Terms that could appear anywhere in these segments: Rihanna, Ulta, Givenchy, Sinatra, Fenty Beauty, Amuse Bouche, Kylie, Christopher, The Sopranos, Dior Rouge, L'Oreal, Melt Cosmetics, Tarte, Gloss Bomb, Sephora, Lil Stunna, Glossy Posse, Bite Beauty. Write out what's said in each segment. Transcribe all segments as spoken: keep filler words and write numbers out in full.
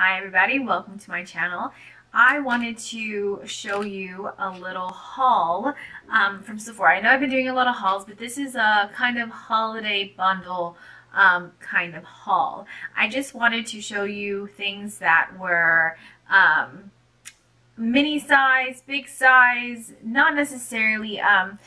Hi everybody, welcome to my channel. I wanted to show you a little haul um, from Sephora. I know I've been doing a lot of hauls, but this is a kind of holiday bundle um, kind of haul. I just wanted to show you things that were um, mini size, big size, not necessarily um,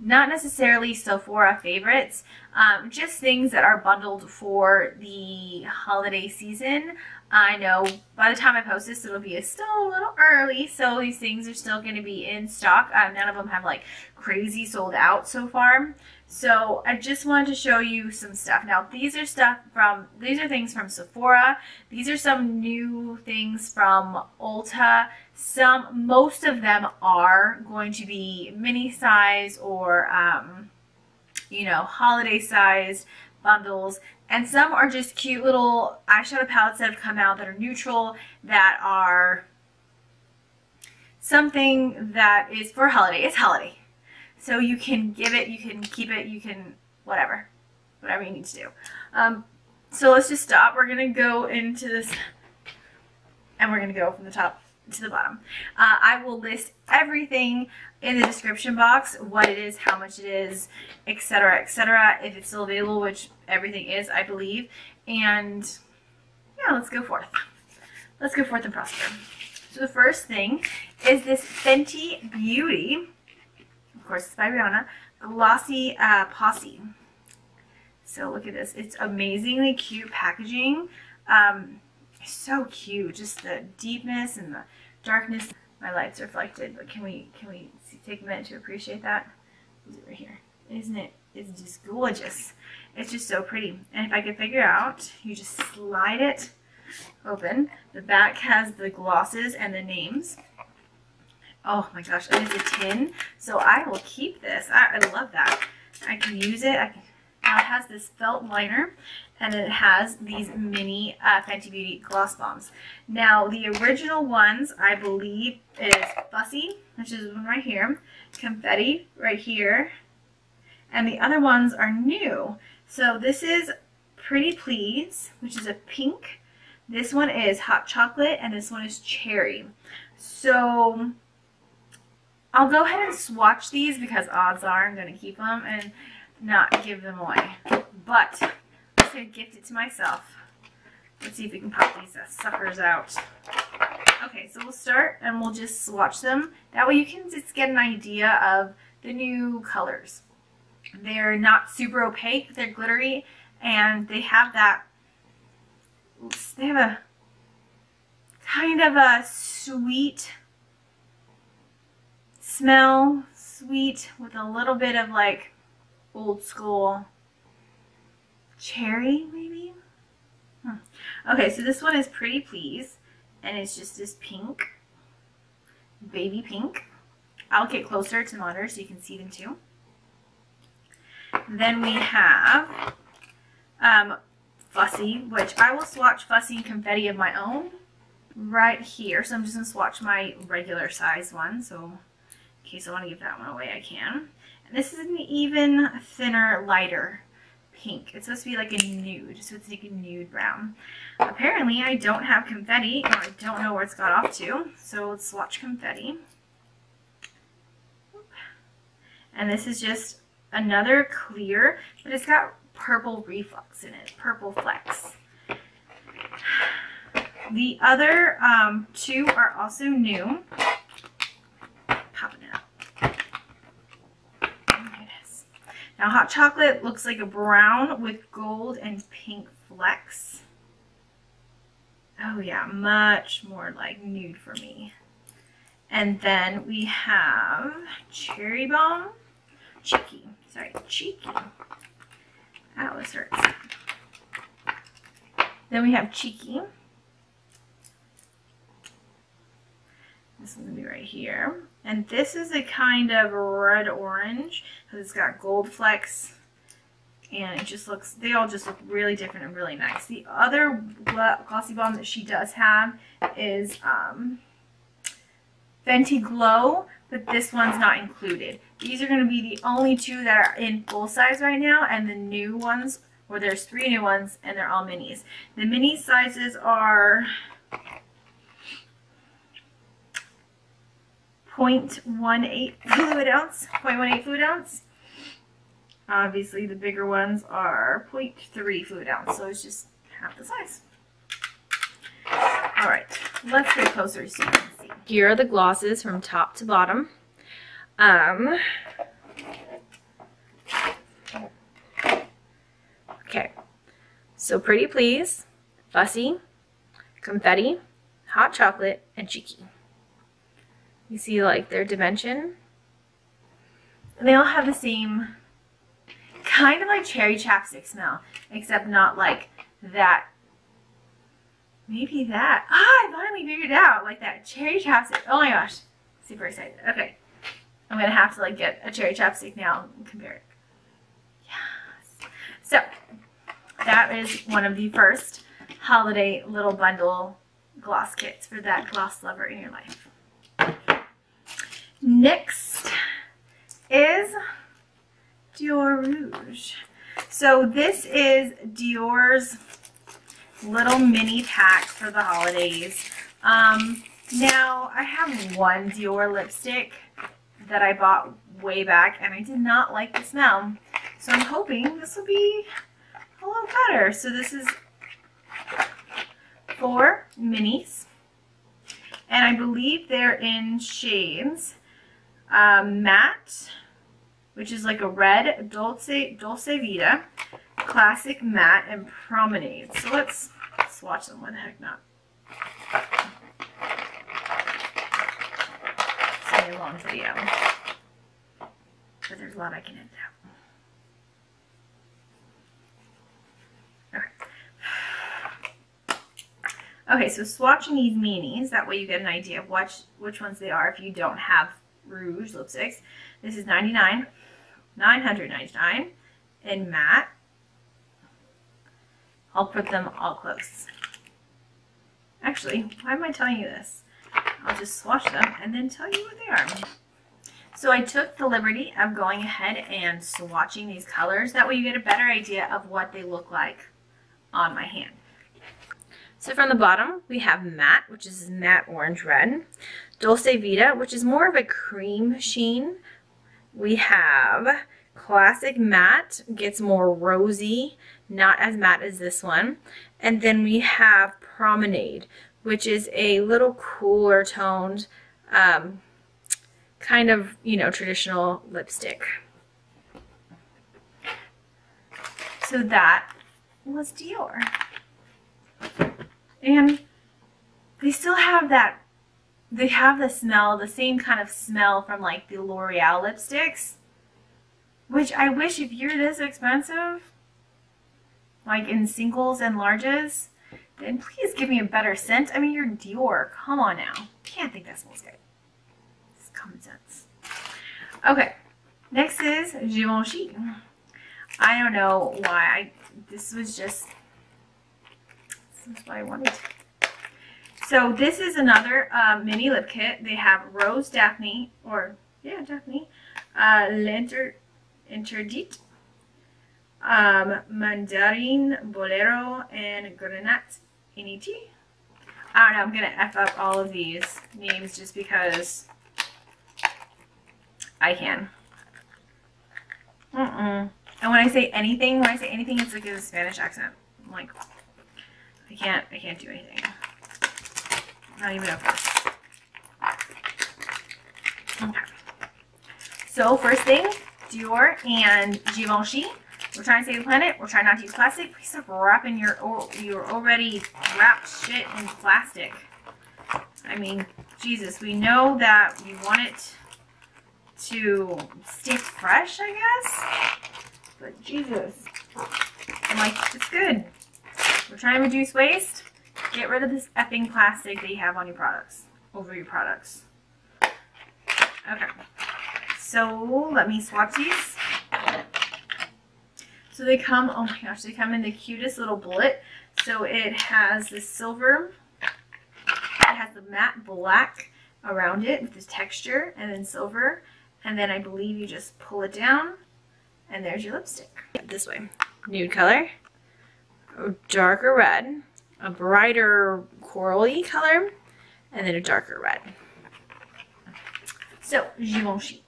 not necessarily Sephora favorites, um, just things that are bundled for the holiday season. I know by the time I post this, it'll be still a little early, so these things are still going to be in stock. Um, none of them have like crazy sold out so far. So I just wanted to show you some stuff. Now these are stuff from, these are things from Sephora. These are some new things from Ulta. Some, most of them are going to be mini size or, um, you know, holiday sized bundles. And some are just cute little eyeshadow palettes that have come out that are neutral, that are something that is for holiday. It's holiday. So you can give it, you can keep it, you can whatever. Whatever you need to do. Um, so let's just stop. We're going to go into this and we're going to go from the top to the bottom. Uh, I will list everything in the description box, what it is, how much it is, et cetera, et cetera, if it's still available, which everything is, I believe. And yeah, let's go forth. Let's go forth and prosper. So the first thing is this Fenty Beauty, of course it's by Rihanna, Glossy uh, Posse. So look at this. It's amazingly cute packaging. Um, so cute, just the deepness and the darkness. My light's reflected, but can we can we see, take a minute to appreciate that? Is it right here? Isn't it? It's just gorgeous. It's just so pretty. And if I could figure out, you just slide it open. The back has the glosses and the names. Oh my gosh, it is a tin, so I will keep this. I, I love that. I can use it. I can. Now it has this felt liner, and it has these mini uh, Fenty Beauty Gloss Bombs. Now the original ones, I believe, is Fussy, which is one right here, Confetti right here, and the other ones are new. So this is Pretty Please, which is a pink. This one is Hot Chocolate, and this one is Cherry. So I'll go ahead and swatch these because odds are I'm going to keep them and not give them away, but I'm just gonna gift it to myself. Let's see if we can pop these suckers out. Okay, so we'll start and we'll just swatch them. That way you can just get an idea of the new colors. They're not super opaque, they're glittery, and they have that, they have a kind of a sweet smell, sweet with a little bit of like old school cherry, maybe? Hmm. Okay, so this one is Pretty Please, and it's just this pink, baby pink. I'll get closer to the monitor so you can see them too. Then we have um, Fussy, which I will swatch Fussy and Confetti of my own right here. So I'm just going to swatch my regular size one, so in case I want to give that one away, I can. This is an even thinner, lighter pink. It's supposed to be like a nude, so it's like a nude brown. Apparently, I don't have Confetti, or I don't know where it's got off to, so let's swatch Confetti. And this is just another clear, but it's got purple reflux in it, purple flecks. The other um, two are also new. Popping it up. Now, Hot Chocolate looks like a brown with gold and pink flecks. Oh yeah, much more like nude for me. And then we have Cherry Bomb. Cheeky. Sorry, Cheeky. That always hurts. Then we have Cheeky. This one's gonna be right here. And this is a kind of red-orange because it's got gold flecks, and it just looks, they all just look really different and really nice. The other Glossy Bomb that she does have is um, Fenty Glow, but this one's not included. These are going to be the only two that are in full size right now, and the new ones where there's three new ones and they're all minis. The mini sizes are zero point one eight fluid ounce, zero point one eight fluid ounce. Obviously the bigger ones are zero point three fluid ounce, so it's just half the size. All right, let's get closer so you can see. Here are the glosses from top to bottom. Um, okay, so Pretty Please, Fussy, Confetti, Hot Chocolate, and Cheeky. You see like their dimension, and they all have the same kind of like cherry chapstick smell, except not like that. Maybe that. Ah, I finally figured it out. Like that cherry chapstick. Oh my gosh, super excited. Okay, I'm gonna have to like get a cherry chapstick now and compare it. Yes. So that is one of the first holiday little bundle gloss kits for that gloss lover in your life. Next is Dior Rouge. So this is Dior's little mini pack for the holidays. Um, now I have one Dior lipstick that I bought way back and I did not like the smell. So I'm hoping this will be a little better. So this is four minis and I believe they're in shades uh, matte, which is like a red, Dolce, Dolce Vita, Classic Matte, and Promenade. So let's swatch them. Why the heck not? It's gonna be a long video, but there's a lot I can edit out. Okay. Okay, so swatching these minis, that way you get an idea of which, which ones they are if you don't have Rouge lipsticks. This is ninety-nine, nine ninety-nine, and matte. I'll put them all close. Actually, why am I telling you this? I'll just swatch them and then tell you what they are. So I took the liberty of going ahead and swatching these colors. That way you get a better idea of what they look like on my hand. So from the bottom, we have matte, which is matte orange red. Dolce Vita, which is more of a cream sheen. We have Classic Matte, gets more rosy, not as matte as this one. And then we have Promenade, which is a little cooler toned, um, kind of, you know, traditional lipstick. So that was Dior. And they still have that, they have the smell, the same kind of smell from like the L'Oreal lipsticks, which I wish if you're this expensive, like in singles and larges, then please give me a better scent. I mean, you're Dior, come on now. Can't think that smells good. It's common sense. Okay, next is Givenchy. I don't know why, I, this was just, this is what I wanted to. So this is another uh, mini lip kit. They have Rose Daphne, or yeah, Daphne, uh, L'Inter Interdite, um, Mandarin Bolero, and Grenat Initi. I don't know, I'm gonna F up all of these names just because I can. Mm-mm. And when I say anything, when I say anything, it's like a Spanish accent. I'm like, I can't, I can't do anything. Not even over. Okay. So first thing, Dior and Givenchy. We're trying to save the planet. We're trying not to use plastic. Please stop wrapping your your already wrapped shit in plastic. I mean, Jesus, we know that you want it to stay fresh, I guess. But Jesus, I'm like, it's good. We're trying to reduce waste. Get rid of this effing plastic that you have on your products, over your products. Okay, so let me swatch these. So they come, oh my gosh, they come in the cutest little bullet. So it has the silver, it has the matte black around it with the texture and then silver. And then I believe you just pull it down and there's your lipstick. This way. nude color, a darker red, a brighter corally color, and then a darker red. So, Givenchy.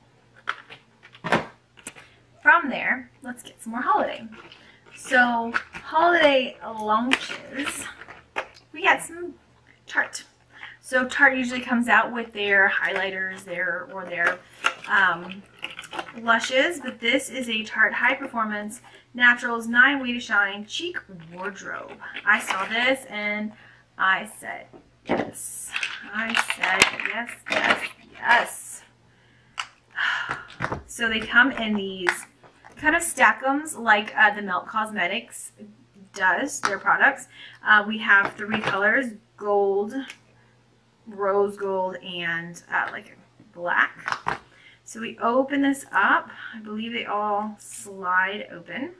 From there, let's get some more holiday. So, holiday launches, we got some Tarte. So Tarte usually comes out with their highlighters, their or their um, lushes, but this is a Tarte High Performance Naturals nine Way to Shine Cheek Wardrobe. I saw this and I said yes. I said yes, yes, yes. So they come in these kind of stackums like uh, the Melt Cosmetics does their products. Uh, we have three colors: gold, rose gold, and uh, like black. So we open this up. I believe they all slide open.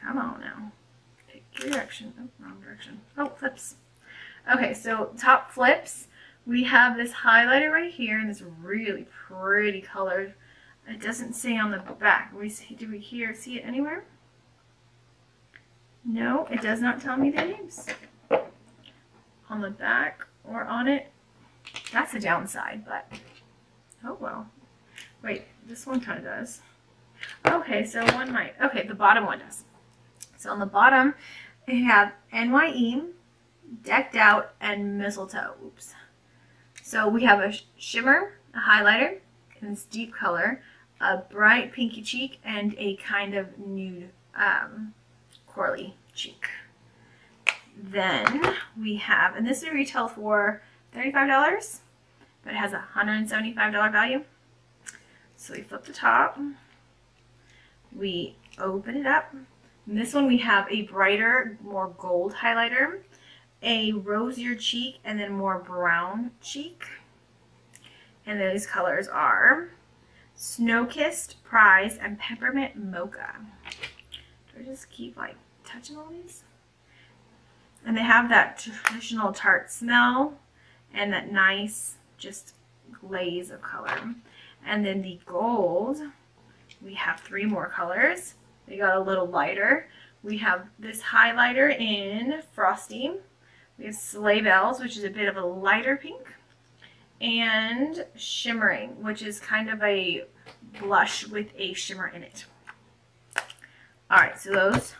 Come on now. Pick your direction. Oh, wrong direction. Oh, flips. Okay, so top flips. We have this highlighter right here and this really pretty color. It doesn't say on the back. We see, do we here see it anywhere? No, it does not tell me their names on the back or on it. That's a downside, but oh well. Wait, this one kind of does. Okay, so one might. Okay, the bottom one does. So on the bottom, we have N Y E, Decked Out, and Mistletoe. Oops. So we have a shimmer, a highlighter in this deep color, a bright pinky cheek, and a kind of nude um, corally cheek. Then we have, and this would retail for thirty-five dollars, but it has a one hundred seventy-five dollar value. So we flip the top, we open it up. In this one we have a brighter, more gold highlighter, a rosier cheek, and then more brown cheek. And those colors are Snow Kissed, Prize, and Peppermint Mocha. Do I just keep like touching all these? And they have that traditional Tarte smell and that nice just glaze of color. And then the gold, we have three more colors. They got a little lighter. We have this highlighter in Frosty. We have Sleigh Bells, which is a bit of a lighter pink. And Shimmering, which is kind of a blush with a shimmer in it. Alright, so those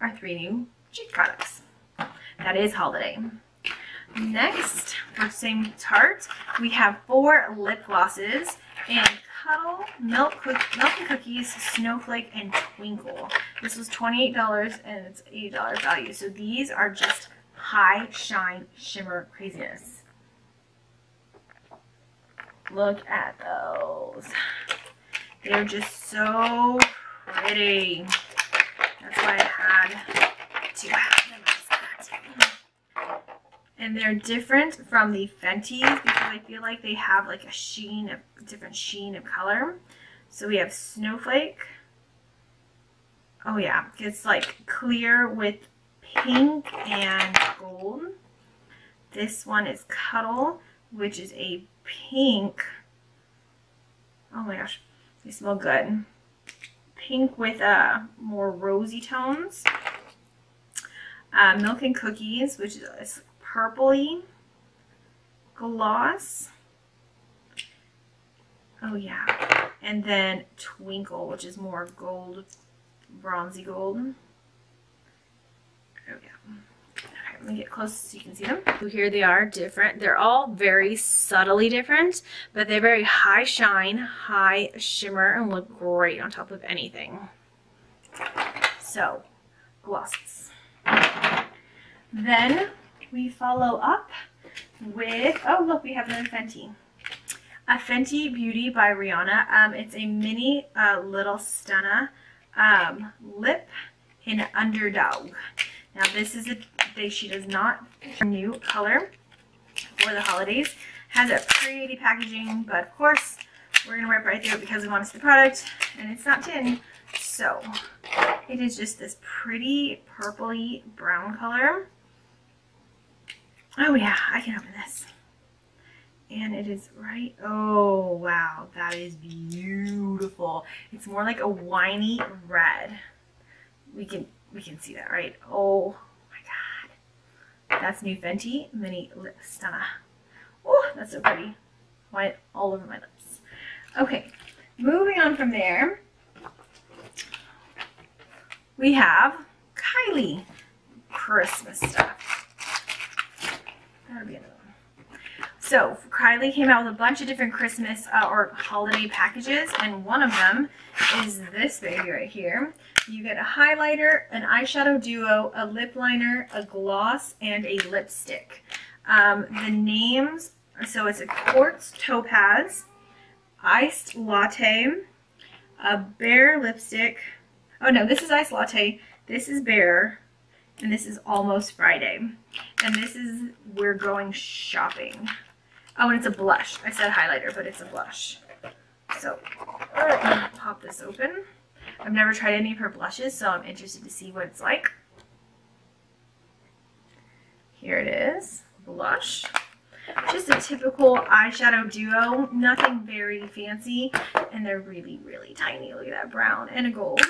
are three new cheek products. That is holiday. Next, for same Tarte, we have four lip glosses in Cuddle, Milk, Cook Milk and Cookies, Snowflake, and Twinkle. This was twenty-eight dollars and it's eighty dollar value. So these are just high shine shimmer craziness. Look at those. They're just so pretty. That's why I had to have them. And they're different from the Fenty's because I feel like they have like a sheen, of different sheen of color. So we have Snowflake. Oh yeah, it's like clear with pink and gold. This one is Cuddle, which is a pink. Oh my gosh, they smell good. Pink with uh, more rosy tones. Uh, Milk and Cookies, which is purpley gloss. Oh yeah. And then Twinkle, which is more gold, bronzy gold. Oh yeah. Okay, let me get close so you can see them. So here they are, different. They're all very subtly different, but they're very high shine, high shimmer, and look great on top of anything. So, glosses. Then we follow up with, oh look, we have another Fenty. A Fenty Beauty by Rihanna. Um, it's a mini uh, Lil Stunna um, lip in Underdog. Now this is a, they, she does not, new color for the holidays. Has a pretty packaging, but of course we're going to rip right through it because we want to see the product and it's not tin. So it is just this pretty purpley brown color. Oh yeah, I can open this. And it is right, oh wow, that is beautiful. It's more like a winey red. we can we can see that, right? Oh my god, that's new Fenty Mini Lip Stunna. Oh, that's so pretty. White all over my lips. Okay, moving on from there, we have Kylie Christmas stuff. That'll be another one. So Kylie came out with a bunch of different Christmas uh, or holiday packages, and one of them is this baby right here. You get a highlighter, an eyeshadow duo, a lip liner, a gloss, and a lipstick. Um, the names, so it's a quartz topaz, iced latte, a bare lipstick. Oh no, this is iced latte, this is bare, and this is almost Friday. And this is we're going shopping. Oh, and it's a blush. I said highlighter, but it's a blush. So, uh, pop this open. I've never tried any of her blushes, so I'm interested to see what it's like. Here it is, blush. Just a typical eyeshadow duo, nothing very fancy, and they're really, really tiny. Look at that brown and a gold.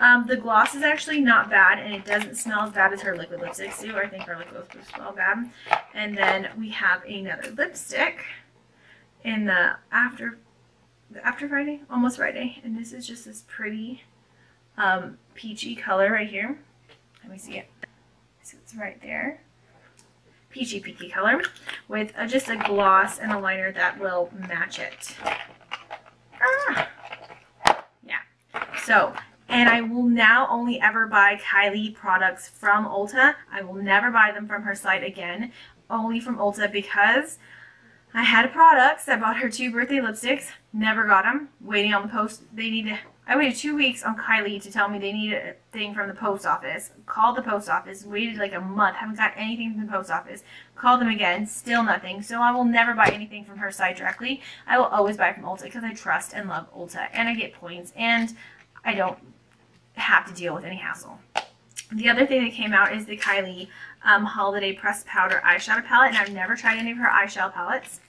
Um, the gloss is actually not bad, and it doesn't smell as bad as her liquid lipsticks do. I think her liquid lipsticks smell bad. And then we have another lipstick in the after, the after Friday, almost Friday. And this is just this pretty um, peachy color right here. Let me see it. So it's right there. Peachy peaky color with a, just a gloss and a liner that will match it. Ah! Yeah. So, and I will now only ever buy Kylie products from Ulta. I will never buy them from her site again, only from Ulta, because I had products. I bought her two birthday lipsticks, never got them, waiting on the post. They need to, I waited two weeks on Kylie to tell me they need a thing from the post office. Called the post office, waited like a month, haven't got anything from the post office. Called them again, still nothing. So I will never buy anything from her site directly. I will always buy from Ulta because I trust and love Ulta, and I get points, and I don't have to deal with any hassle. The other thing that came out is the Kylie um, Holiday Pressed Powder Eyeshadow Palette, and I've never tried any of her eyeshadow palettes.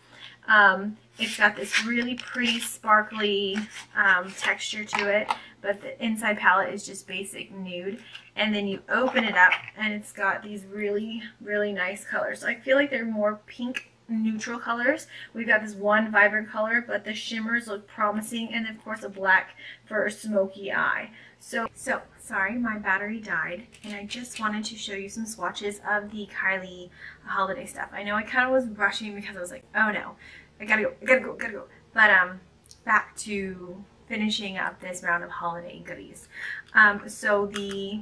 Um, it's got this really pretty sparkly um, texture to it, but the inside palette is just basic nude. And then you open it up, and it's got these really, really nice colors. So I feel like they're more pink neutral colors. We've got this one vibrant color, but the shimmers look promising, and of course a black for a smoky eye. So, so sorry, my battery died, and I just wanted to show you some swatches of the Kylie holiday stuff. I know I kind of was rushing because I was like, oh no, I gotta go, I gotta go, I gotta go. But um, back to finishing up this round of holiday goodies. Um, so the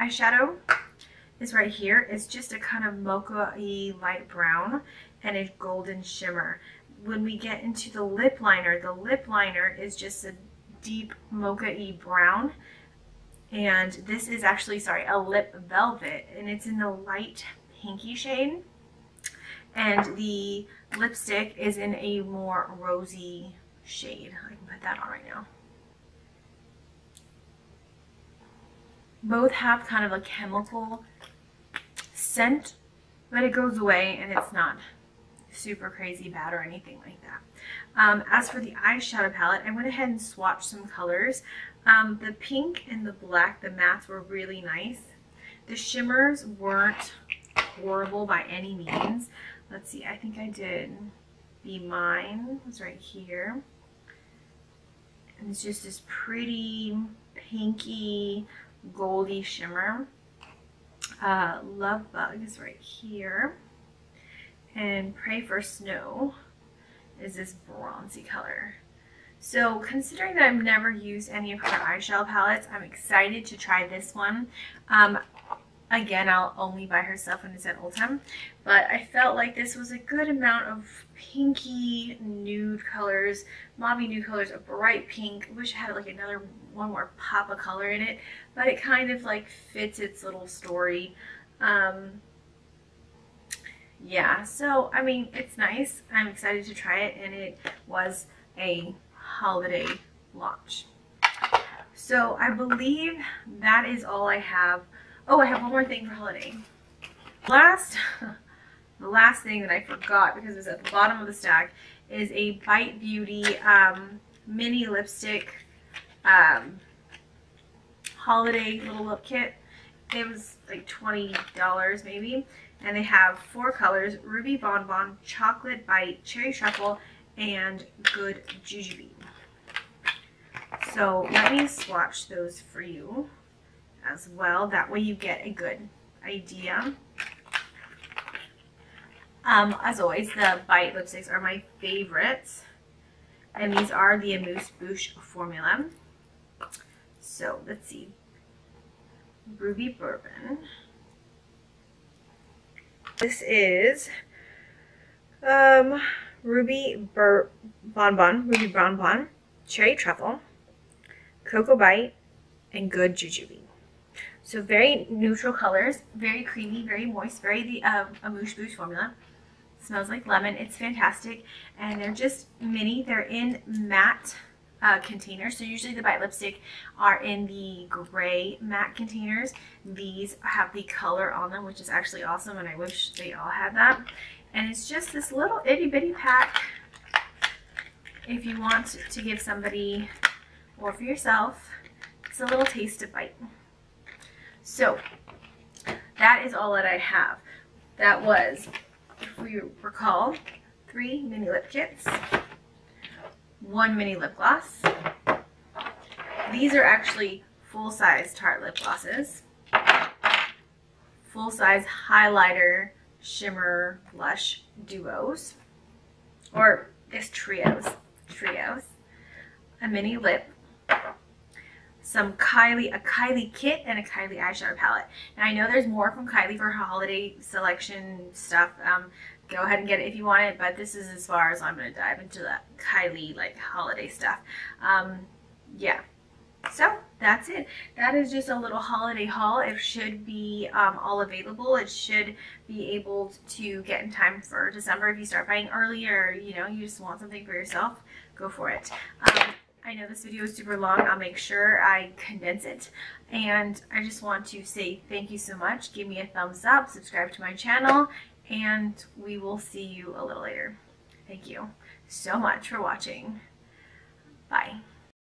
eyeshadow is right here. It's just a kind of mocha-y light brown and a golden shimmer. When we get into the lip liner, the lip liner is just a deep mocha-y brown, and this is actually, sorry, a lip velvet, and it's in the light pinky shade, and the lipstick is in a more rosy shade. I can put that on right now. Both have kind of a chemical scent, but it goes away, and it's not super crazy bad or anything like that. Um, as for the eyeshadow palette, I went ahead and swatched some colors. Um, the pink and the black, the mattes, were really nice. The shimmers weren't horrible by any means. Let's see, I think I did Be Mine, was right here. And it's just this pretty pinky, goldy shimmer. Uh, Love Bug is right here. And Pray for Snow is this bronzy color. So considering that I've never used any of her eyeshadow palettes, I'm excited to try this one. Um, again, I'll only buy her stuff when it's at Ulta, but I felt like this was a good amount of pinky nude colors, mommy nude colors, a bright pink. I wish I had like another one more pop of color in it, but it kind of like fits its little story. Um, Yeah, so I mean, it's nice. I'm excited to try it, and it was a holiday launch. So I believe that is all I have. Oh, I have one more thing for holiday. Last, the last thing that I forgot, because it was at the bottom of the stack, is a Bite Beauty um, mini lipstick um, holiday little look kit. It was like twenty dollars maybe, and they have four colors: Ruby Bonbon, Chocolate Bite, Cherry Truffle, and Good Jujube. So let me swatch those for you as well. That way you get a good idea. Um, as always, the Bite lipsticks are my favorites, and these are the Amuse Bouche formula. So let's see. Ruby Bourbon. This is um, Ruby Bur Bonbon, Ruby Bonbon, Cherry Truffle, Cocoa Bite, and Good Jujube. So very neutral colors, very creamy, very moist, very the um, Amuse Bouche formula. Smells like lemon. It's fantastic. And they're just mini. They're in matte uh, containers. So usually the Bite lipstick are in the gray matte containers. These have the color on them, which is actually awesome, and I wish they all had that. And it's just this little itty bitty pack if you want to give somebody or for yourself. It's a little taste of Bite. So that is all that I have. That was, if we recall, three mini lip kits, one mini lip gloss. These are actually full-size Tarte lip glosses, full-size highlighter, shimmer, blush duos, or I guess trios, trios, a mini lip, some Kylie, a Kylie kit, and a Kylie eyeshadow palette. Now I know there's more from Kylie for her holiday selection stuff. Um, go ahead and get it if you want it, but this is as far as I'm going to dive into that Kylie like holiday stuff. Um, yeah, so that's it. That is just a little holiday haul. It should be um, all available. It should be able to get in time for December. If you start buying earlier, you know, you just want something for yourself, go for it. Um, I know this video is super long. I'll make sure I condense it. And I just want to say thank you so much. Give me a thumbs up, subscribe to my channel, and we will see you a little later. Thank you so much for watching. Bye.